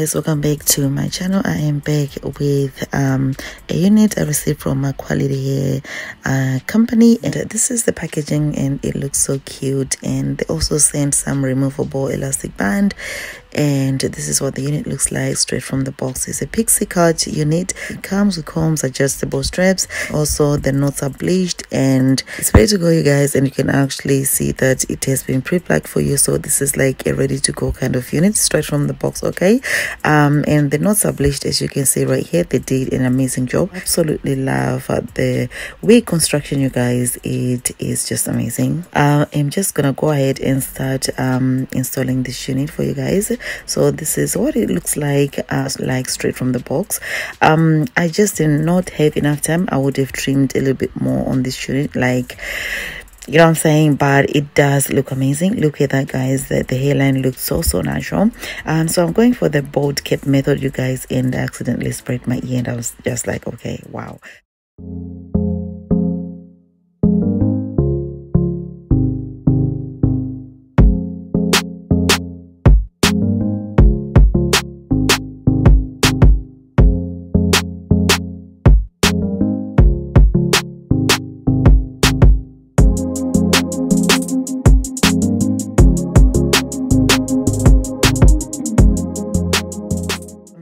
guys, welcome back to my channel. I am back with a unit I received from a quality hair company, and this is the packaging and it looks so cute. And they also sent some removable elastic band, and this is what the unit looks like straight from the box. It's a pixie cut unit. It comes with combs, adjustable straps, also the knots are bleached, and it's ready to go, you guys. And you can actually see that it has been pre-plucked for you, so this is like a ready to go kind of unit straight from the box, okay? And the knots are bleached, as you can see right here. They did an amazing job. Absolutely love the wig construction, you guys. It is just amazing. I'm just gonna go ahead and start installing this unit for you guys. So this is what it looks like straight from the box. I just did not have enough time. I would have trimmed a little bit more on this unit, like, you know what I'm saying, but it does look amazing. Look at that, guys. The hairline looks so natural. So I'm going for the bold cap method, you guys, and I accidentally sprayed my ear, and I was just like, okay, wow.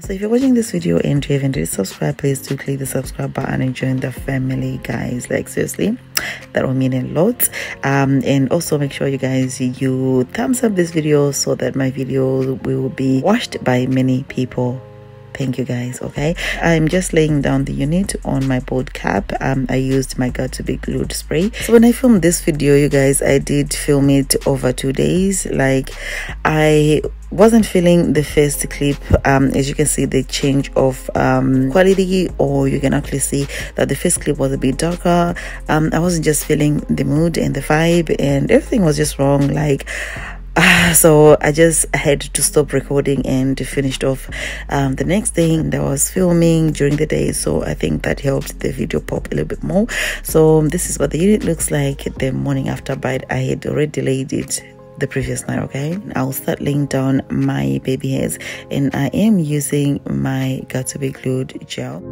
So if you're watching this video and you haven't already subscribed, please do click the subscribe button and join the family, guys. Like, seriously, that will mean a lot. And also make sure, you guys, you thumbs up this video so that my video will be watched by many people. Thank you, guys. Okay, I'm just laying down the unit on my board cap. I used my got2b glued spray. So when I filmed this video, you guys, I did film it over 2 days. Like, I wasn't feeling the first clip. As you can see, the change of quality, or you can actually see that the first clip was a bit darker. I wasn't just feeling the mood and the vibe, and everything was just wrong. Like, so I just had to stop recording and finished off the next thing that I was filming during the day. So I think that helped the video pop a little bit more. So this is what the unit looks like the morning after, but I had already delayed it the previous night, okay? I'll start laying down my baby hairs, and I am using my got2b glued gel.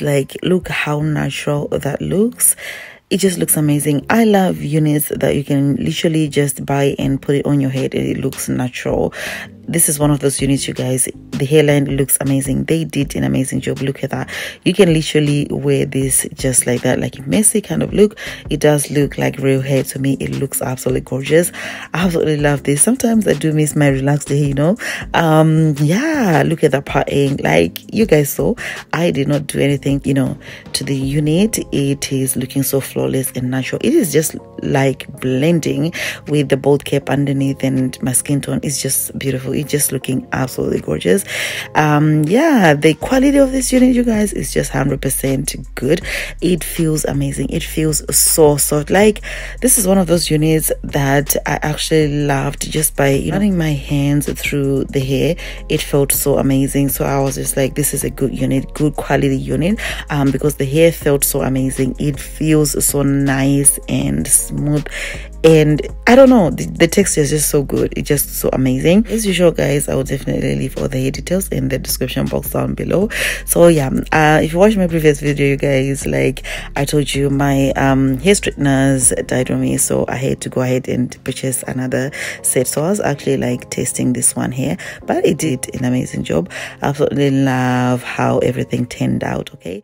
Like, look how natural that looks. It just looks amazing. I love units that you can literally just buy and put it on your head and it looks natural. This is one of those units, you guys. The hairline looks amazing. They did an amazing job. Look at that. You can literally wear this just like that, like a messy kind of look. It does look like real hair to me. It looks absolutely gorgeous. I absolutely love this. Sometimes I do miss my relaxed day, you know. Yeah, look at that parting. Like, you guys saw, I did not do anything, you know, to the unit. It is looking so flawless and natural. It is just like blending with the bold cap underneath and my skin tone. It's just beautiful. It's just looking absolutely gorgeous. Yeah, the quality of this unit, you guys, is just 100% good. It feels amazing. It feels so soft. Like, this is one of those units that I actually loved just by, you know, running my hands through the hair. It felt so amazing. So I was just like, this is a good unit, good quality unit, because the hair felt so amazing. It feels so nice and smooth, and I don't know, the texture is just so good. It's just so amazing. As usual, guys, I will definitely leave all the hair details in the description box down below. So yeah, if you watched my previous video, you guys, like I told you, my hair straighteners died on me, so I had to go ahead and purchase another set. So I was actually like testing this one here, but it did an amazing job. Absolutely love how everything turned out, okay?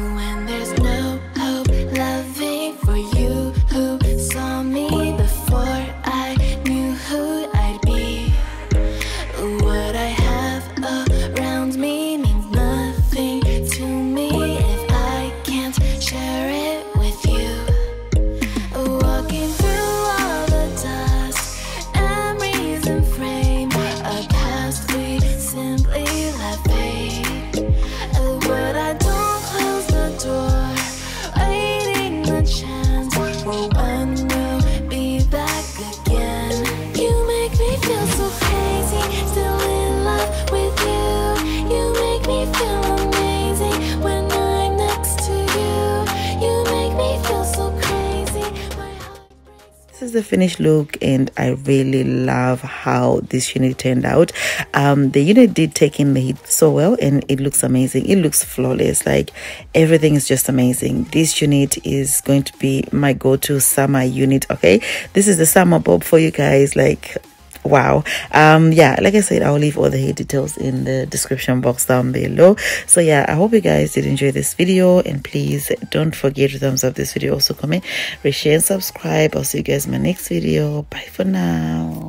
When there's no hope loving for you who saw me before I knew who I'd be, what I have around me means nothing to me if I can't share it with you. Walking through all the dust, memories and frame a past we simply left fade. What I don't door, waiting the chance for when we'll be back again. You make me feel so crazy, still in love with you. You make me feel amazing when I'm next to you. You make me feel so crazy. My heart breaks. This is the finished look, and I really love how this unit turned out. The unit did take in the heat so well, and it looks amazing. It looks flawless. Like, everything is just amazing. This unit is going to be my go-to summer unit. Okay, this is the summer bob for you guys. Like, wow. Yeah, like I said, I'll leave all the hair details in the description box down below. So yeah, I hope you guys did enjoy this video, and please don't forget to thumbs up this video, also comment, reshare, and subscribe. I'll see you guys in my next video. Bye for now.